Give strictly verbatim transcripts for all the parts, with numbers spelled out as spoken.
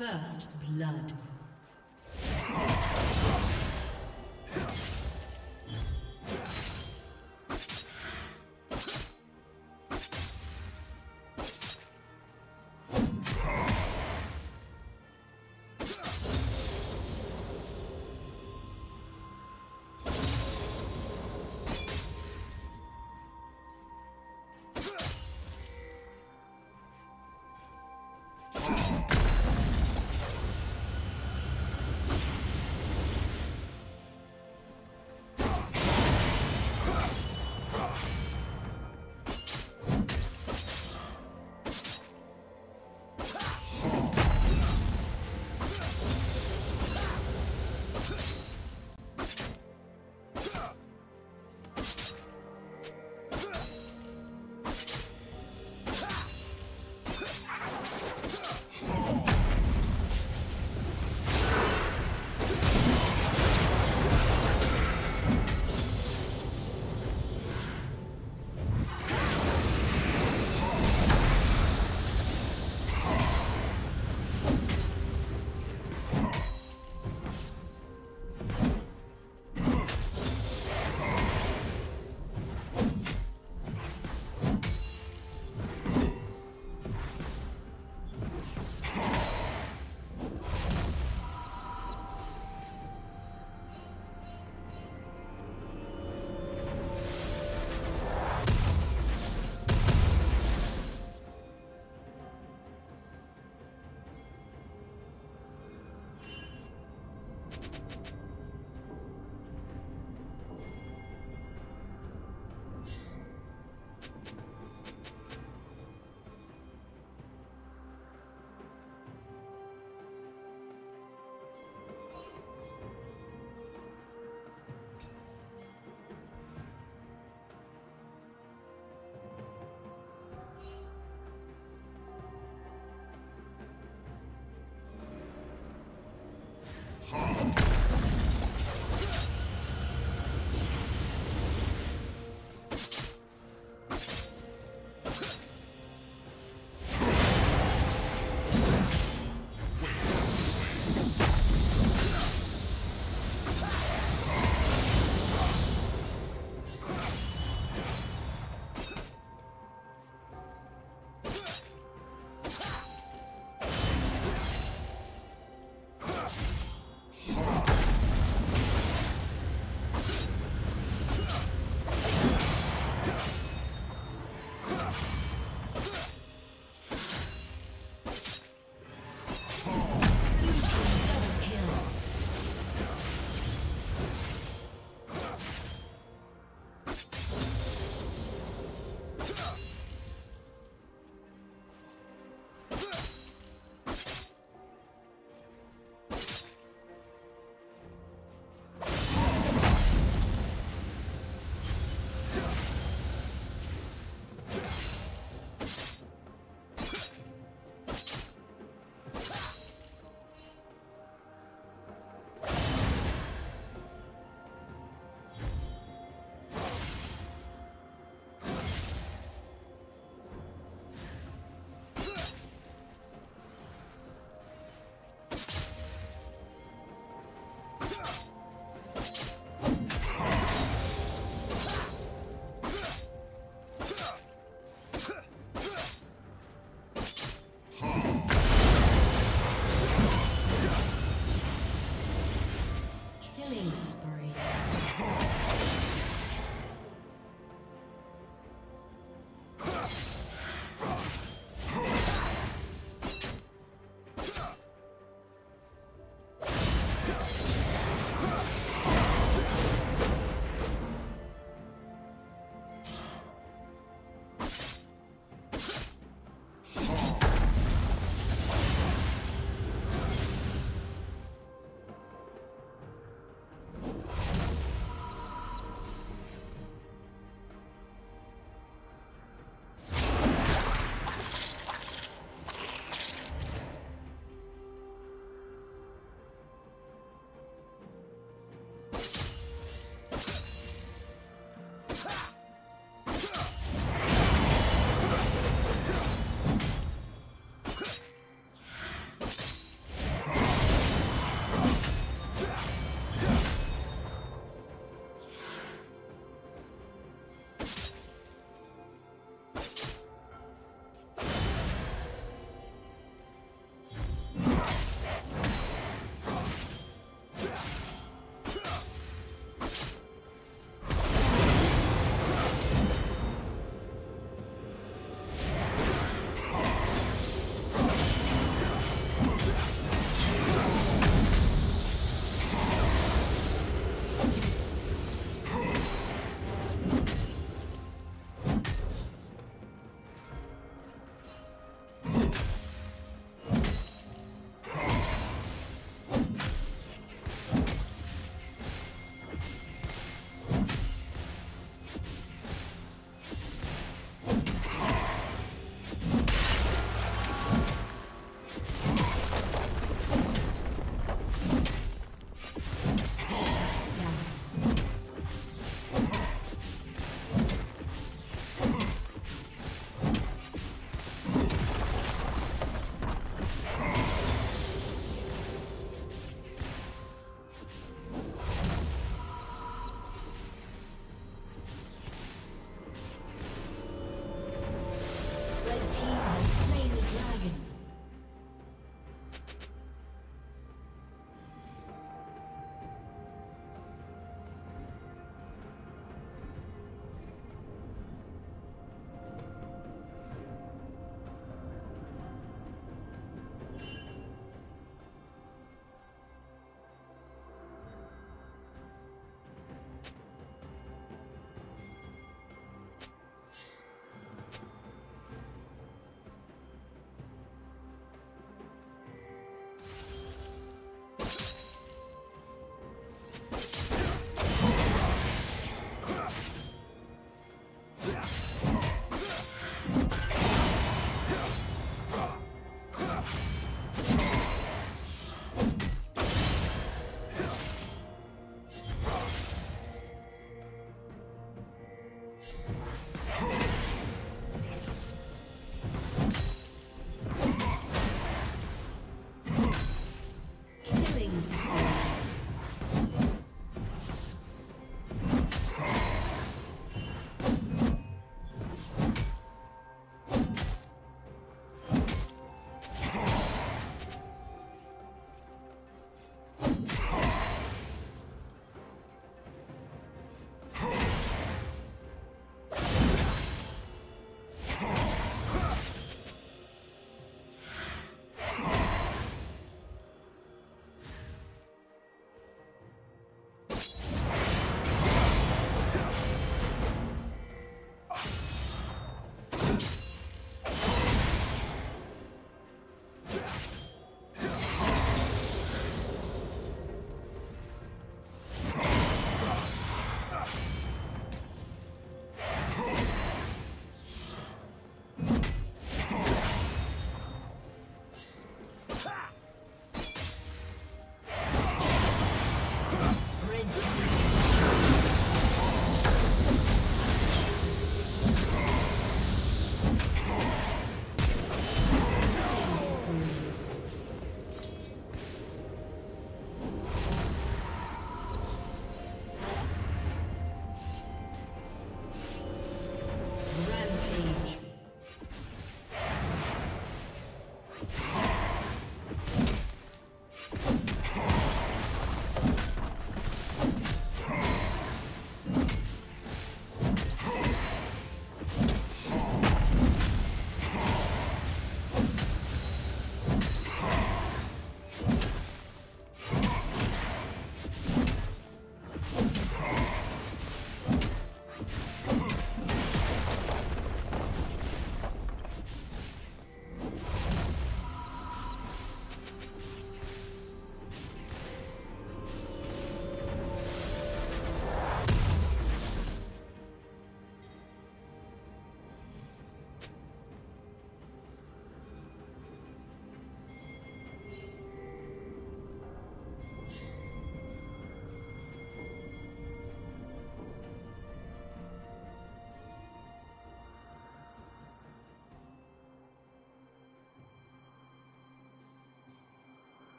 First blood.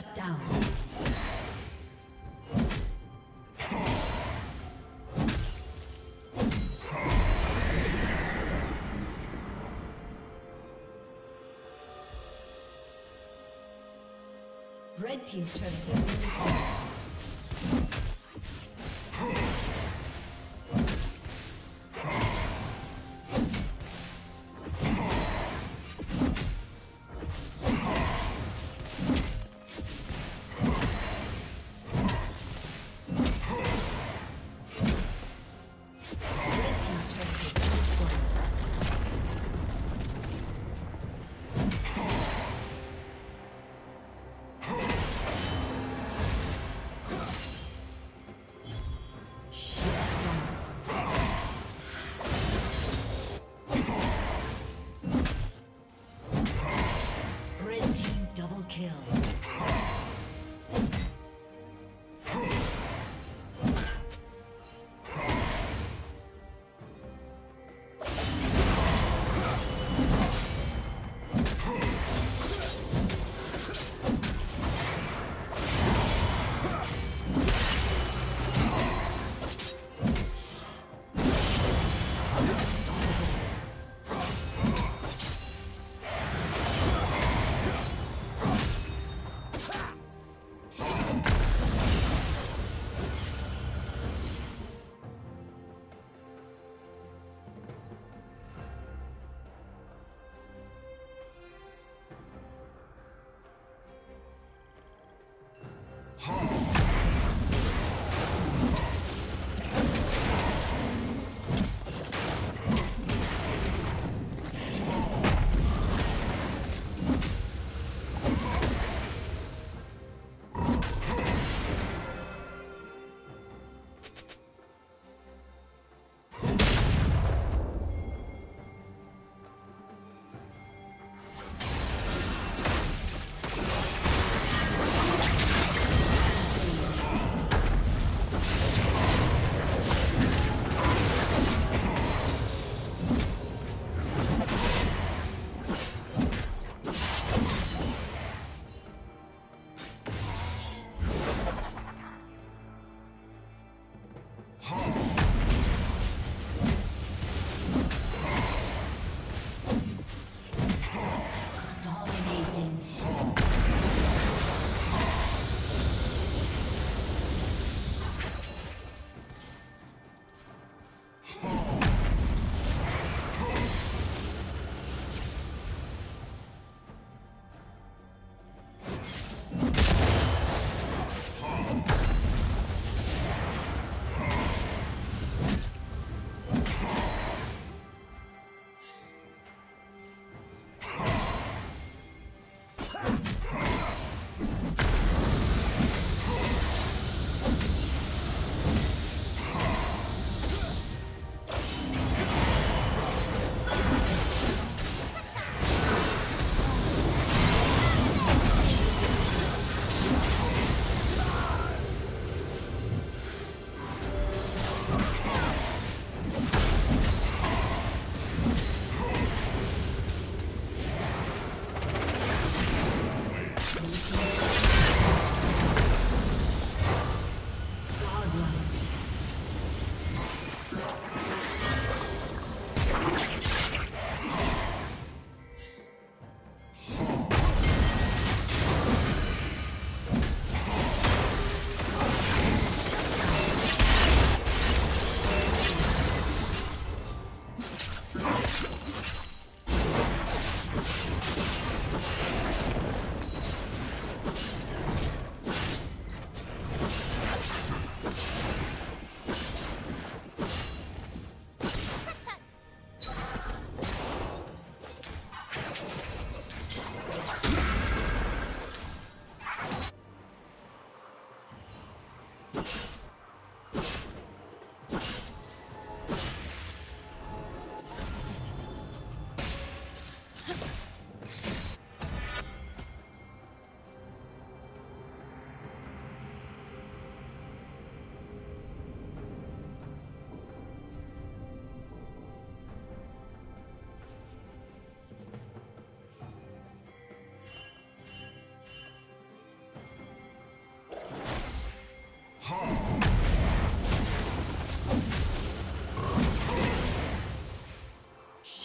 Shut down. Red team's turret has been destroyed.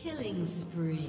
Killing spree.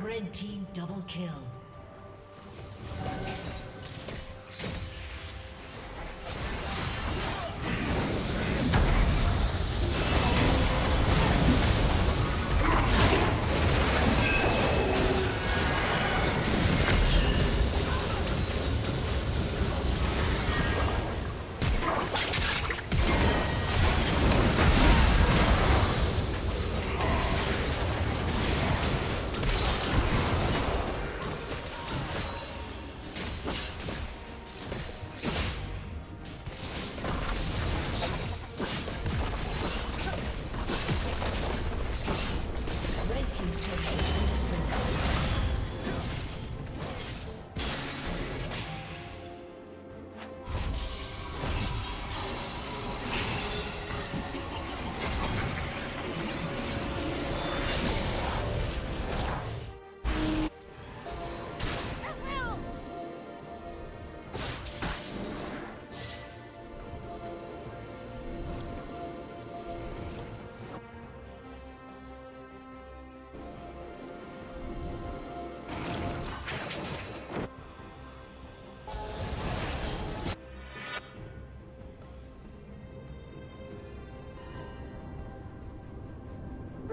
Red team double kill.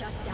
Shut down.